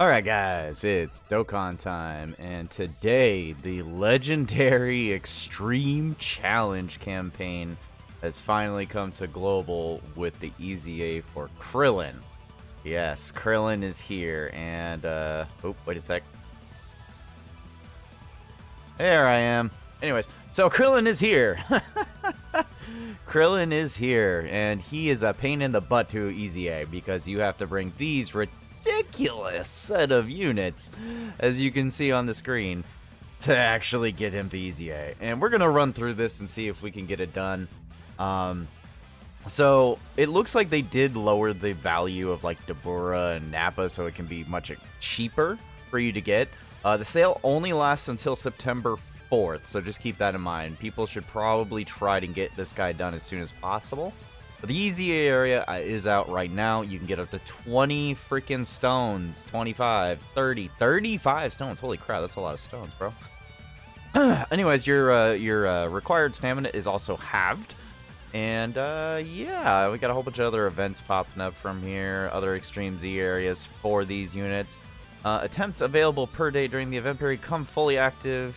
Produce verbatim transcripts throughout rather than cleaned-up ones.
Alright guys, it's Dokkan time, and today the legendary Extreme Challenge campaign has finally come to global with the E Z A for Krillin. Yes, Krillin is here, and uh, oh, wait a sec. There I am. Anyways, so Krillin is here. Krillin is here, and he is a pain in the butt to E Z A because you have to bring these ridiculous ridiculous set of units, as you can see on the screen, to actually get him to E Z A. And we're gonna run through this and see if we can get it done. Um, so it looks like they did lower the value of like Dabura and Nappa, so it can be much cheaper for you to get. Uh, the sale only lasts until September fourth, so just keep that in mind. People should probably try to get this guy done as soon as possible. The E Z A area is out right now. You can get up to twenty freaking stones. twenty-five, thirty, thirty-five stones. Holy crap, that's a lot of stones, bro. Anyways, your uh, your uh, required stamina is also halved. And uh, yeah, we got a whole bunch of other events popping up from here. Other Extreme Z areas for these units. Uh, attempt available per day during the event period. Come fully active.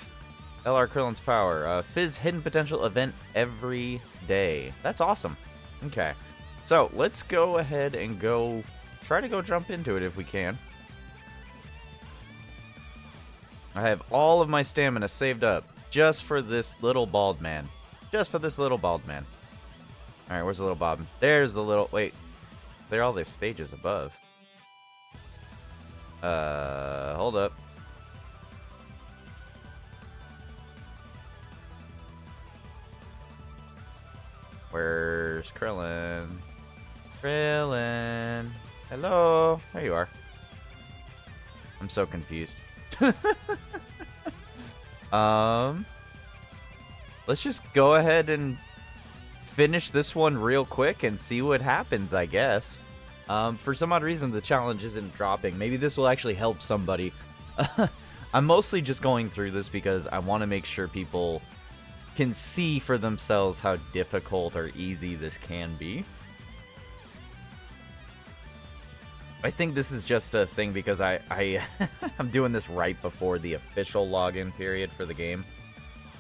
L R Krillin's power. Uh, Fizz hidden potential event every day. That's awesome. Okay, so let's go ahead and go try to go jump into it if we can. I have all of my stamina saved up just for this little bald man. Just for this little bald man. All right, where's the little bald man? There's the little... Wait, they're all their stages above. Uh, hold up. Where's Krillin? Krillin. Hello. There you are. I'm so confused. um, let's just go ahead and finish this one real quick and see what happens, I guess. Um, for some odd reason, the challenge isn't dropping. Maybe this will actually help somebody. I'm mostly just going through this because I want to make sure people can see for themselves how difficult or easy this can be. I think this is just a thing because I, I I'm doing this right before the official login period for the game.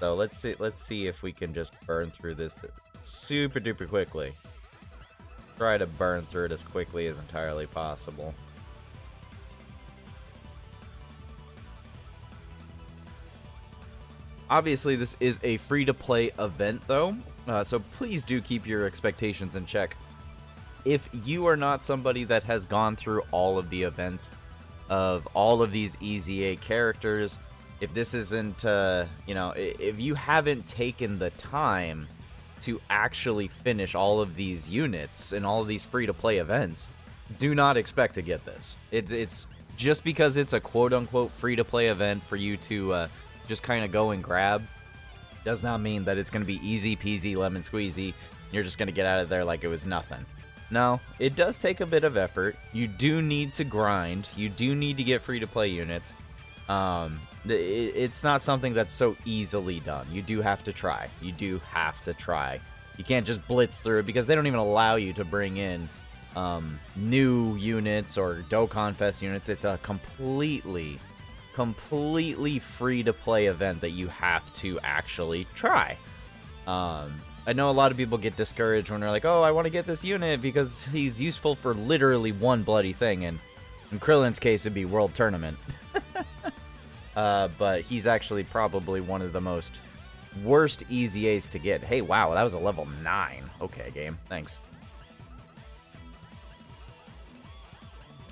So let's see let's see if we can just burn through this super duper quickly. Try to burn through it as quickly as entirely possible. Obviously, this is a free-to-play event, though, uh, so please do keep your expectations in check. If you are not somebody that has gone through all of the events of all of these E Z A characters, if this isn't, uh, you know, if you haven't taken the time to actually finish all of these units and all of these free-to-play events, do not expect to get this. It, it's just because it's a quote-unquote free-to-play event for you to... Uh, just kind of go and grab does not mean that it's going to be easy peasy lemon squeezy. You're just going to get out of there like it was nothing. No, it does take a bit of effort. You do need to grind. You do need to get free to play units. Um, it's not something that's so easily done. You do have to try. You do have to try. You can't just blitz through it because they don't even allow you to bring in um, new units or Dokkan Fest units. It's a completely completely free-to-play event that you have to actually try. Um, I know a lot of people get discouraged when they're like, oh, I want to get this unit because he's useful for literally one bloody thing, and in Krillin's case, it'd be World Tournament. uh, but he's actually probably one of the most worst E Z As to get. Hey, wow, that was a level nine. Okay, game. Thanks.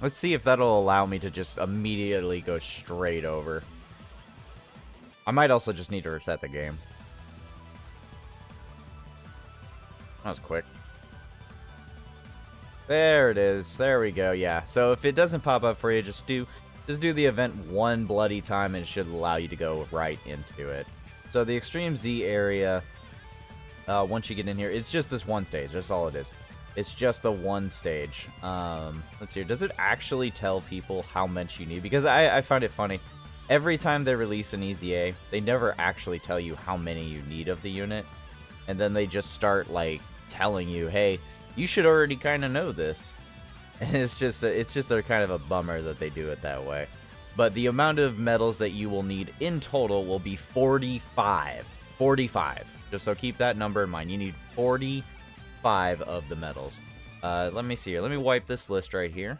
Let's see if that'll allow me to just immediately go straight over. I might also just need to reset the game. That was quick. There it is. There we go. Yeah. So if it doesn't pop up for you, just do just do the event one bloody time and it should allow you to go right into it. So the Extreme Z area, uh, once you get in here, it's just this one stage. That's all it is. It's just the one stage. Um, let's see. Does it actually tell people how much you need? Because I, I find it funny. Every time they release an E Z A, they never actually tell you how many you need of the unit. And then they just start, like, telling you, hey, you should already kind of know this. And it's just a, it's just a kind of a bummer that they do it that way. But the amount of metals that you will need in total will be forty-five. forty-five. Just so keep that number in mind. You need forty-five of the metals. Uh, let me see here. Let me wipe this list right here.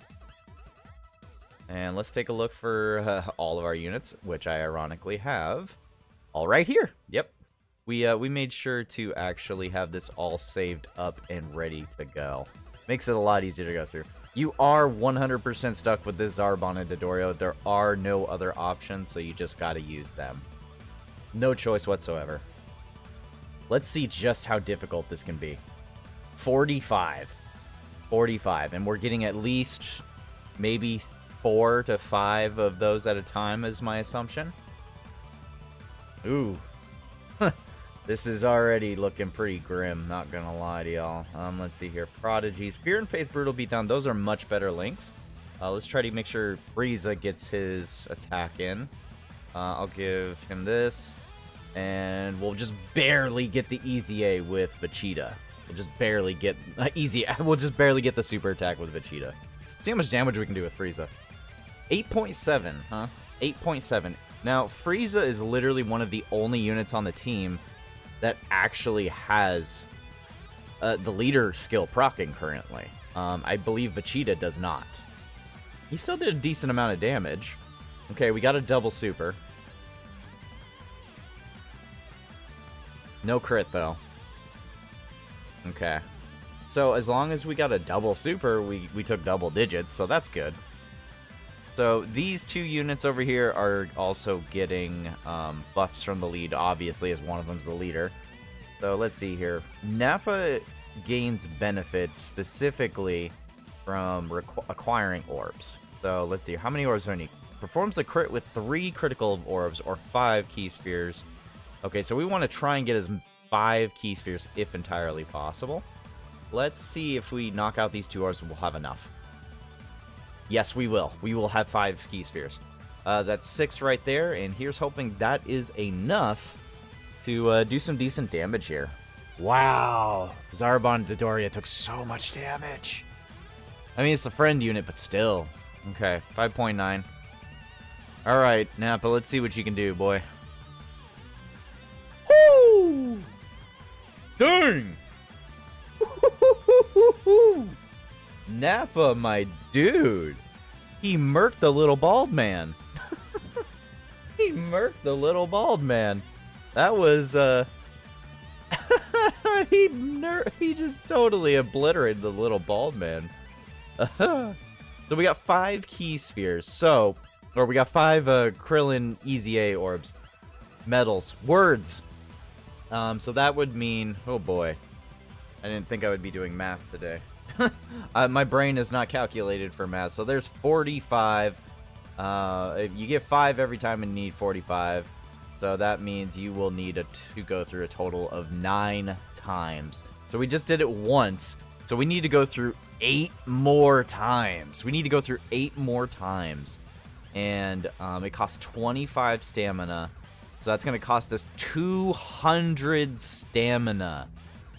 And let's take a look for uh, all of our units, which I ironically have all right here. Yep. We, uh, we made sure to actually have this all saved up and ready to go. Makes it a lot easier to go through. You are one hundred percent stuck with this Zarbon and Dodoria. There are no other options, so you just gotta use them. No choice whatsoever. Let's see just how difficult this can be. forty-five. forty-five, and we're getting at least maybe four to five of those at a time is my assumption. Ooh. This is already looking pretty grim, not gonna lie to y'all. Um, let's see here. Prodigies. Fear and Faith, Brutal Beatdown. Those are much better links. Uh, let's try to make sure Frieza gets his attack in. Uh, I'll give him this. And we'll just barely get the E Z A with Vegeta. We'll just barely get... Uh, easy. We'll just barely get the super attack with Vegeta. See how much damage we can do with Frieza. eight point seven, huh? eight point seven. Now, Frieza is literally one of the only units on the team that actually has uh, the leader skill proccing currently. Um, I believe Vegeta does not. He still did a decent amount of damage. Okay, we got a double super. No crit, though. Okay. So, as long as we got a double super, we, we took double digits, so that's good. So, these two units over here are also getting um, buffs from the lead, obviously, as one of them's the leader. So, let's see here. Nappa gains benefit specifically from acquiring orbs. So, let's see. How many orbs do I need? Performs a crit with three critical orbs or five key spheres. Okay, so we want to try and get as five key spheres if entirely possible. Let's see if we knock out these two orbs and we'll have enough. Yes, we will. We will have five key spheres. Uh, that's six right there, and here's hoping that is enough to uh, do some decent damage here. Wow! Zarbon Dodoria took so much damage. I mean, it's the friend unit, but still. Okay, five point nine. Alright, Nappa, let's see what you can do, boy. Woo! Dang! Nappa, my dude, he murked the little bald man. He murked the little bald man. That was uh, he ner he just totally obliterated the little bald man. Uh-huh. So we got five key spheres. So, or we got five uh, Krillin E Z A orbs, metals, words. Um, so that would mean, oh boy, I didn't think I would be doing math today. uh, my brain is not calculated for math. So there's forty-five. Uh, you get five every time and need forty-five. So that means you will need a, to go through a total of nine times. So we just did it once. So we need to go through eight more times. We need to go through eight more times. And um, it costs twenty-five stamina. So that's going to cost us two hundred stamina.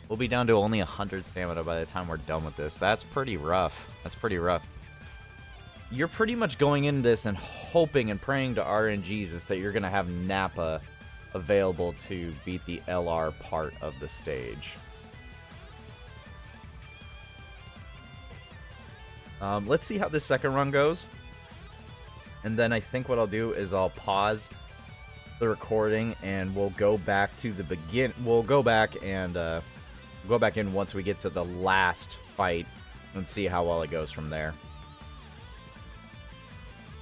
We'll be down to only one hundred stamina by the time we're done with this. That's pretty rough. That's pretty rough. You're pretty much going into this and hoping and praying to R N G S that you're going to have Nappa available to beat the L R part of the stage. Um, let's see how this second run goes. And then I think what I'll do is I'll pause the recording and we'll go back to the begin. We'll go back and... Uh, Go back in once we get to the last fight and see how well it goes from there.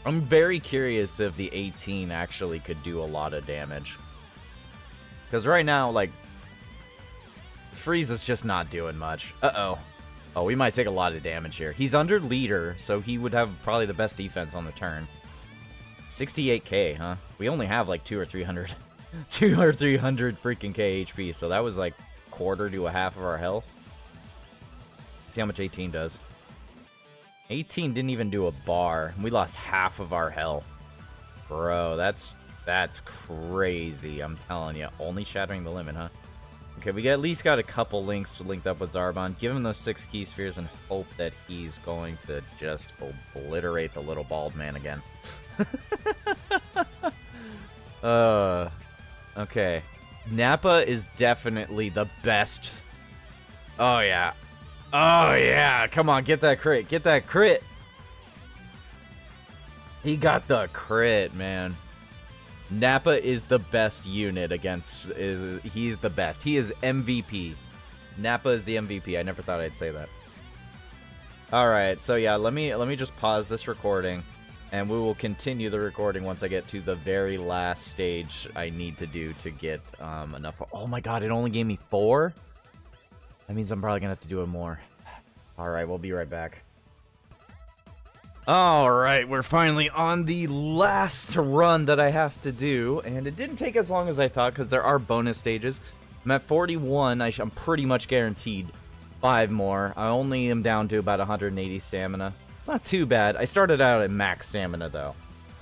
I'm very curious if the eighteen actually could do a lot of damage. Because right now, like, Frieza's just not doing much. Uh-oh. Oh, we might take a lot of damage here. He's under leader, so he would have probably the best defense on the turn. sixty-eight K, huh? We only have, like, two or three hundred. two or three hundred freaking K H P, so that was, like... quarter to a half of our health. See how much eighteen does. eighteen didn't even do a bar. We lost half of our health. Bro, that's that's crazy. I'm telling you. Only shattering the limit, huh? Okay, we got, at least got a couple links linked up with Zarbon. Give him those six key spheres and hope that he's going to just obliterate the little bald man again. uh, okay. Nappa is definitely the best. Oh, yeah. Oh, yeah. Come on, get that crit. Get that crit. He got the crit, man. Nappa is the best unit against... Is he's the best. He is M V P. Nappa is the M V P. I never thought I'd say that. Alright, so yeah, let me, let me just pause this recording, and we will continue the recording once I get to the very last stage I need to do to get um, enough... Oh my god, it only gave me four? That means I'm probably going to have to do it more. Alright, we'll be right back. Alright, we're finally on the last run that I have to do, and it didn't take as long as I thought because there are bonus stages. I'm at forty-one, I sh I'm pretty much guaranteed five more. I only am down to about one hundred eighty stamina. It's not too bad. I started out at max stamina though.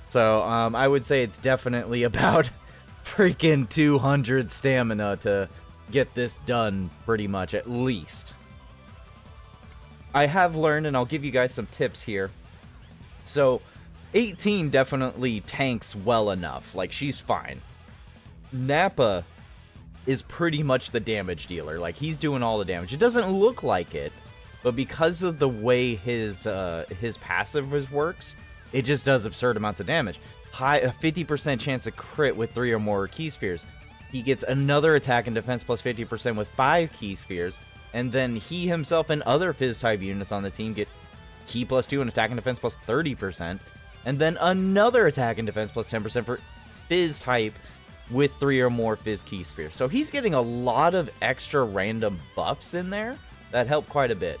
So, um, I would say it's definitely about freaking two hundred stamina to get this done, pretty much, at least. I have learned, and I'll give you guys some tips here. So, eighteen definitely tanks well enough. Like, she's fine. Nappa is pretty much the damage dealer. Like, he's doing all the damage. It doesn't look like it, but because of the way his uh, his passive works, it just does absurd amounts of damage. High, a fifty percent chance to crit with three or more key spheres. He gets another attack and defense plus fifty percent with five key spheres, and then he himself and other Fizz-type units on the team get key plus two and attack and defense plus thirty percent, and then another attack and defense plus ten percent for Fizz type with three or more Fizz key spheres. So he's getting a lot of extra random buffs in there that help quite a bit.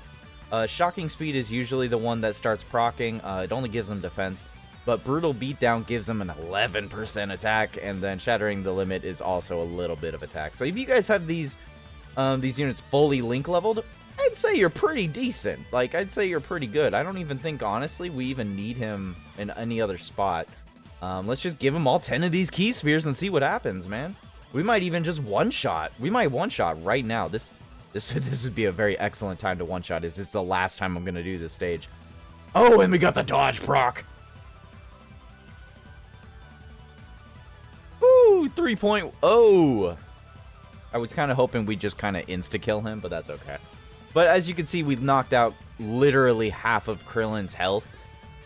Uh, Shocking Speed is usually the one that starts proccing. Uh, it only gives him defense, but Brutal Beatdown gives him an eleven percent attack, and then Shattering the Limit is also a little bit of attack. So if you guys have these um, these units fully link leveled, I'd say you're pretty decent. Like, I'd say you're pretty good. I don't even think, honestly, we even need him in any other spot. Um, let's just give him all ten of these key spheres and see what happens, man. We might even just one-shot. We might one-shot right now. This this, this would be a very excellent time to one-shot. Is this the last time I'm going to do this stage? Oh, and we got the dodge proc. Woo, three point oh. I was kind of hoping we'd just kind of insta-kill him, but that's okay. But as you can see, we've knocked out literally half of Krillin's health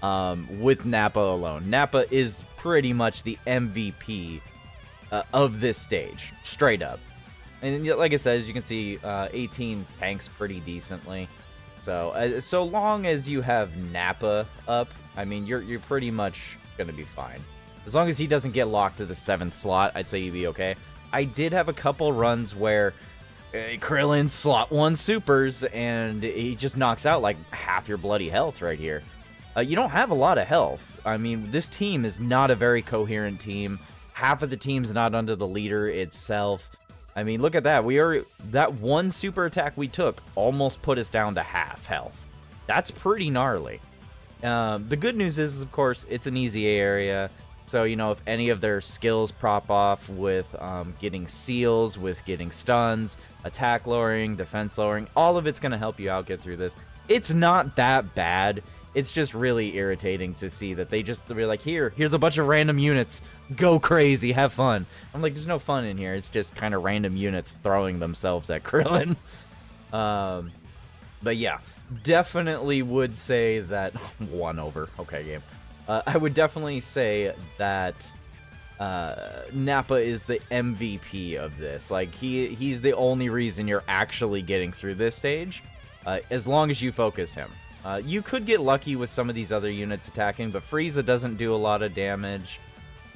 um, with Nappa alone. Nappa is pretty much the M V P uh, of this stage, straight up. And like I said, as you can see, uh, eighteen tanks pretty decently. So uh, so long as you have Nappa up, I mean, you're you're pretty much gonna be fine. As long as he doesn't get locked to the seventh slot, I'd say you'd be okay. I did have a couple runs where Krillin slot one supers, and he just knocks out like half your bloody health right here. Uh, you don't have a lot of health. I mean, this team is not a very coherent team. Half of the team's not under the leader itself. I mean, look at that. We are that one super attack we took almost put us down to half health. That's pretty gnarly. Uh, the good news is, of course, it's an easy area. So, you know, if any of their skills prop off with um, getting seals, with getting stuns, attack lowering, defense lowering, all of it's going to help you out get through this. It's not that bad. It's just really irritating to see that they just they're like, here, here's a bunch of random units. Go crazy. Have fun. I'm like, there's no fun in here. It's just kind of random units throwing themselves at Krillin. um, but, yeah, definitely would say that one over. Okay, game. Uh, I would definitely say that uh, Nappa is the M V P of this. Like, he he's the only reason you're actually getting through this stage, uh, as long as you focus him. Uh, you could get lucky with some of these other units attacking, but Frieza doesn't do a lot of damage.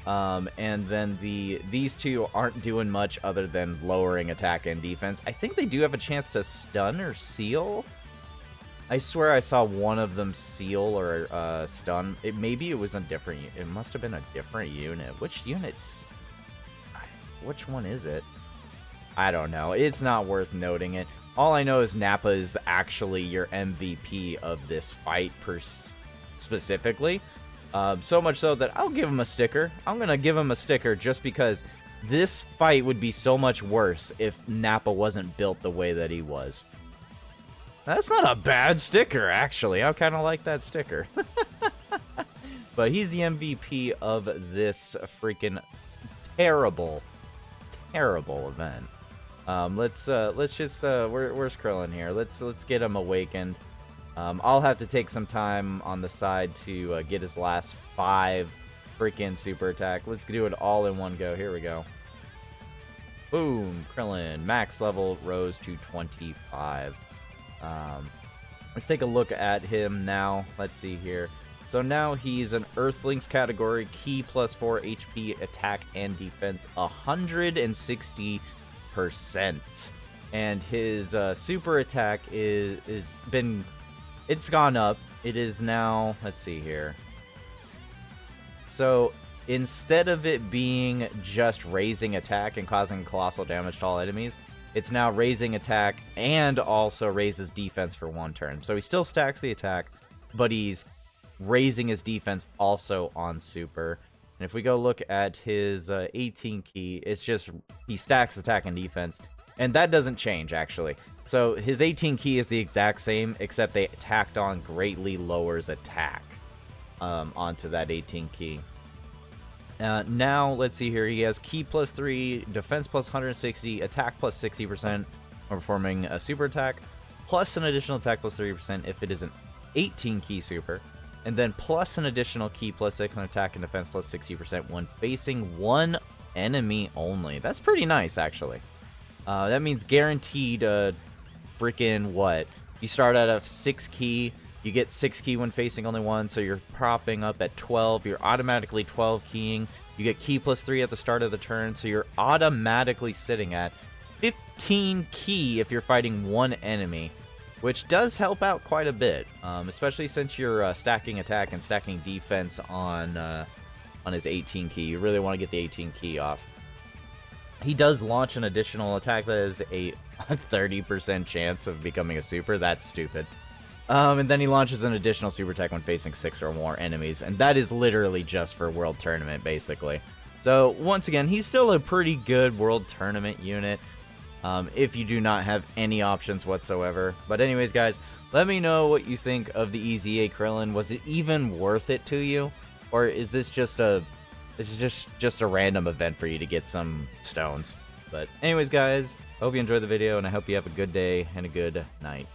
Um, and then the these two aren't doing much other than lowering attack and defense. I think they do have a chance to stun or seal. I swear I saw one of them seal or uh, stun. It, maybe it was a different... It must have been a different unit. Which unit's... Which one is it? I don't know. It's not worth noting it. All I know is Nappa is actually your M V P of this fight per specifically. Um, so much so that I'll give him a sticker. I'm going to give him a sticker just because This fight would be so much worse if Nappa wasn't built the way that he was. That's not a bad sticker, actually. I kind of like that sticker. But he's the M V P of this freaking terrible, terrible event. Um, let's uh, let's just uh, where, where's Krillin here? Let's let's get him awakened. Um, I'll have to take some time on the side to uh, get his last five freaking super attack. Let's do it all in one go. Here we go. Boom, Krillin max level rose to twenty-five. Um, let's take a look at him now. Let's see here. So now he's an Earthlings category, key plus four H P, attack and defense, one hundred sixty percent, and his uh, super attack is is been, it's gone up. It is now. Let's see here. So instead of it being just raising attack and causing colossal damage to all enemies, it's now raising attack and also raises defense for one turn. So he still stacks the attack, but he's raising his defense also on super. And if we go look at his uh, eighteen key, it's just he stacks attack and defense, and that doesn't change actually. So his eighteen key is the exact same, except they tacked on greatly lowers attack um, onto that eighteen key. Uh, now let's see here. He has key plus three, defense plus one hundred sixty, attack plus sixty percent when performing a super attack, plus an additional attack plus thirty percent if it is an eighteen key super, and then plus an additional key plus six on attack and defense plus sixty percent when facing one enemy only. That's pretty nice, actually. Uh, that means guaranteed uh, freaking what? You start out of six key. You get six key when facing only one, so you're propping up at twelve. You're automatically twelve keying. You get key plus three at the start of the turn, so you're automatically sitting at fifteen key if you're fighting one enemy, which does help out quite a bit, um, especially since you're uh, stacking attack and stacking defense on uh, on his eighteen key. You really want to get the eighteen key off. He does launch an additional attack that is a thirty percent chance of becoming a super. That's stupid. Um, and then he launches an additional super attack when facing six or more enemies, and that is literally just for World Tournament, basically. So, once again, he's still a pretty good World Tournament unit, um, if you do not have any options whatsoever. But anyways, guys, let me know what you think of the E Z A Krillin. Was it even worth it to you? Or is this just a, this is just, just a random event for you to get some stones? But anyways, guys, hope you enjoyed the video, and I hope you have a good day and a good night.